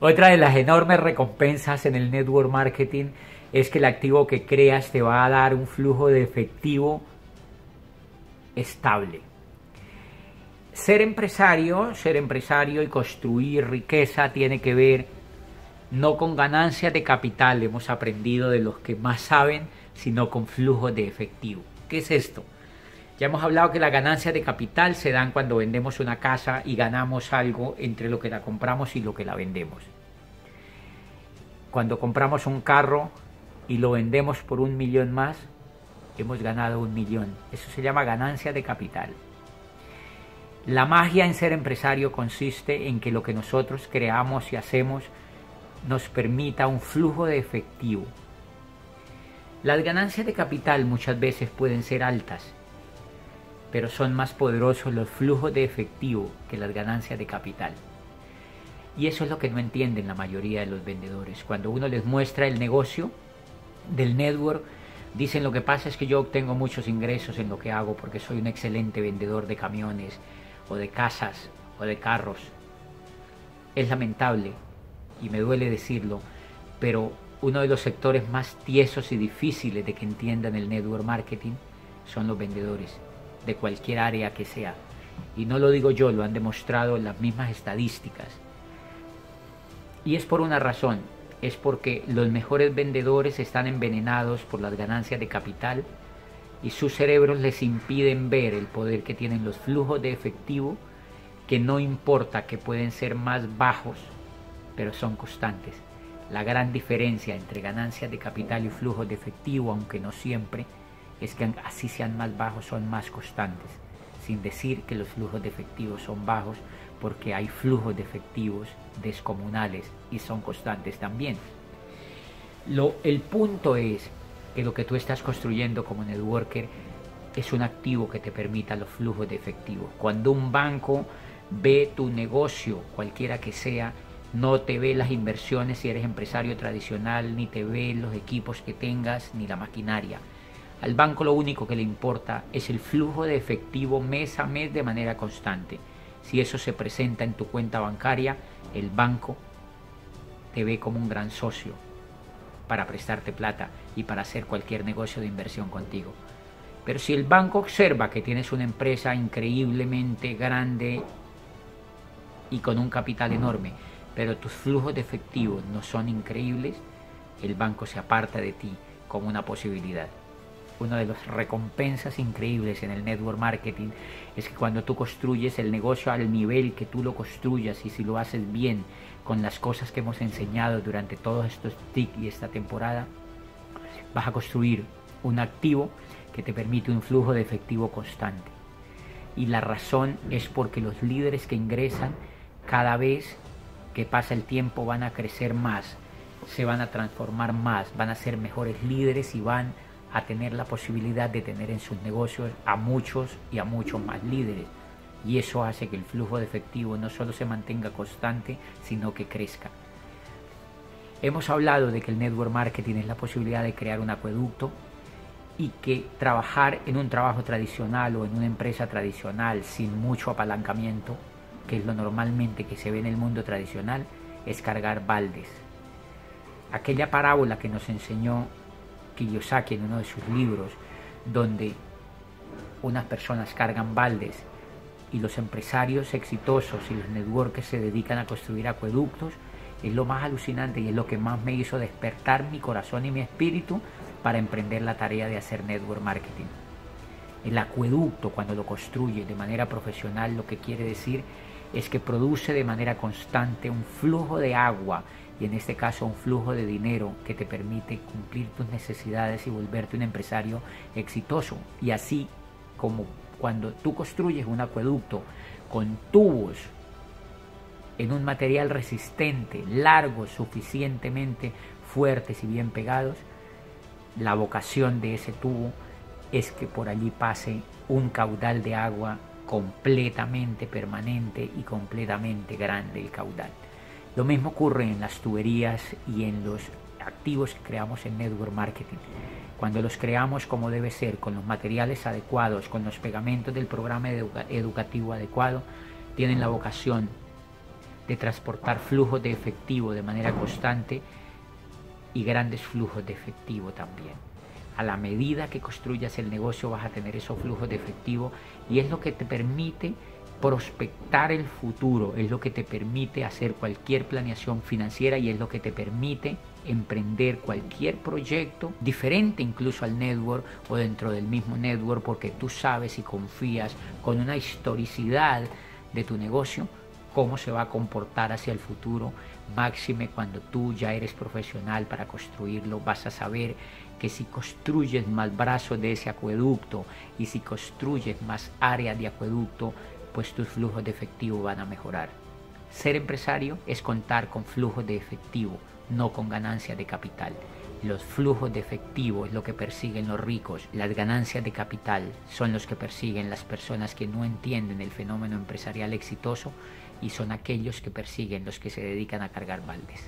Otra de las enormes recompensas en el network marketing es que el activo que creas te va a dar un flujo de efectivo estable. Ser empresario y construir riqueza tiene que ver no con ganancias de capital, hemos aprendido de los que más saben, sino con flujos de efectivo. ¿Qué es esto? Ya hemos hablado que las ganancias de capital se dan cuando vendemos una casa y ganamos algo entre lo que la compramos y lo que la vendemos. Cuando compramos un carro y lo vendemos por 1 millón más, hemos ganado 1 millón. Eso se llama ganancia de capital. La magia en ser empresario consiste en que lo que nosotros creamos y hacemos nos permita un flujo de efectivo. Las ganancias de capital muchas veces pueden ser altas, pero son más poderosos los flujos de efectivo que las ganancias de capital. Y eso es lo que no entienden la mayoría de los vendedores. Cuando uno les muestra el negocio del network, dicen: lo que pasa es que yo obtengo muchos ingresos en lo que hago porque soy un excelente vendedor de camiones o de casas o de carros. Es lamentable y me duele decirlo, pero uno de los sectores más tiesos y difíciles de que entiendan el network marketing son los vendedores, de cualquier área que sea. Y no lo digo yo, lo han demostrado en las mismas estadísticas. Y es por una razón, es porque los mejores vendedores están envenenados por las ganancias de capital y sus cerebros les impiden ver el poder que tienen los flujos de efectivo, que no importa que pueden ser más bajos, pero son constantes. La gran diferencia entre ganancias de capital y flujos de efectivo, aunque no siempre, es que así sean más bajos, son más constantes. Sin decir que los flujos de efectivo son bajos, porque hay flujos de efectivos descomunales y son constantes también. El punto es que lo que tú estás construyendo como networker es un activo que te permita los flujos de efectivo. Cuando un banco ve tu negocio, cualquiera que sea, no te ve las inversiones si eres empresario tradicional, ni te ve los equipos que tengas, ni la maquinaria. Al banco lo único que le importa es el flujo de efectivo mes a mes de manera constante. Si eso se presenta en tu cuenta bancaria, el banco te ve como un gran socio para prestarte plata y para hacer cualquier negocio de inversión contigo. Pero si el banco observa que tienes una empresa increíblemente grande y con un capital enorme, pero tus flujos de efectivo no son increíbles, el banco se aparta de ti como una posibilidad. Una de las recompensas increíbles en el network marketing es que cuando tú construyes el negocio al nivel que tú lo construyas, y si lo haces bien con las cosas que hemos enseñado durante todos estos tips y esta temporada, vas a construir un activo que te permite un flujo de efectivo constante. Y la razón es porque los líderes que ingresan, cada vez que pasa el tiempo, van a crecer más, se van a transformar más, van a ser mejores líderes y van a tener la posibilidad de tener en sus negocios a muchos y a muchos más líderes. Y eso hace que el flujo de efectivo no solo se mantenga constante, sino que crezca. Hemos hablado de que el network marketing es la posibilidad de crear un acueducto y que trabajar en un trabajo tradicional o en una empresa tradicional sin mucho apalancamiento, que es lo normalmente que se ve en el mundo tradicional, es cargar baldes. Aquella parábola que nos enseñó Kiyosaki en uno de sus libros, donde unas personas cargan baldes y los empresarios exitosos y los networkers se dedican a construir acueductos, es lo más alucinante y es lo que más me hizo despertar mi corazón y mi espíritu para emprender la tarea de hacer network marketing. El acueducto, cuando lo construye de manera profesional, lo que quiere decir es que produce de manera constante un flujo de agua, y en este caso un flujo de dinero que te permite cumplir tus necesidades y volverte un empresario exitoso. Y así como cuando tú construyes un acueducto con tubos en un material resistente, largos, suficientemente fuertes y bien pegados, la vocación de ese tubo es que por allí pase un caudal de agua completamente permanente y completamente grande el caudal. Lo mismo ocurre en las tuberías y en los activos que creamos en network marketing. Cuando los creamos como debe ser, con los materiales adecuados, con los pegamentos del programa educativo adecuado, tienen la vocación de transportar flujos de efectivo de manera constante y grandes flujos de efectivo también. A la medida que construyas el negocio vas a tener esos flujos de efectivo y es lo que te permite prospectar el futuro, es lo que te permite hacer cualquier planeación financiera y es lo que te permite emprender cualquier proyecto diferente incluso al network o dentro del mismo network, porque tú sabes y confías con una historicidad de tu negocio cómo se va a comportar hacia el futuro. Máxime cuando tú ya eres profesional para construirlo, vas a saber que si construyes más brazos de ese acueducto y si construyes más áreas de acueducto, pues tus flujos de efectivo van a mejorar. Ser empresario es contar con flujos de efectivo, no con ganancias de capital. Los flujos de efectivo es lo que persiguen los ricos. Las ganancias de capital son los que persiguen las personas que no entienden el fenómeno empresarial exitoso y son aquellos que persiguen los que se dedican a cargar baldes.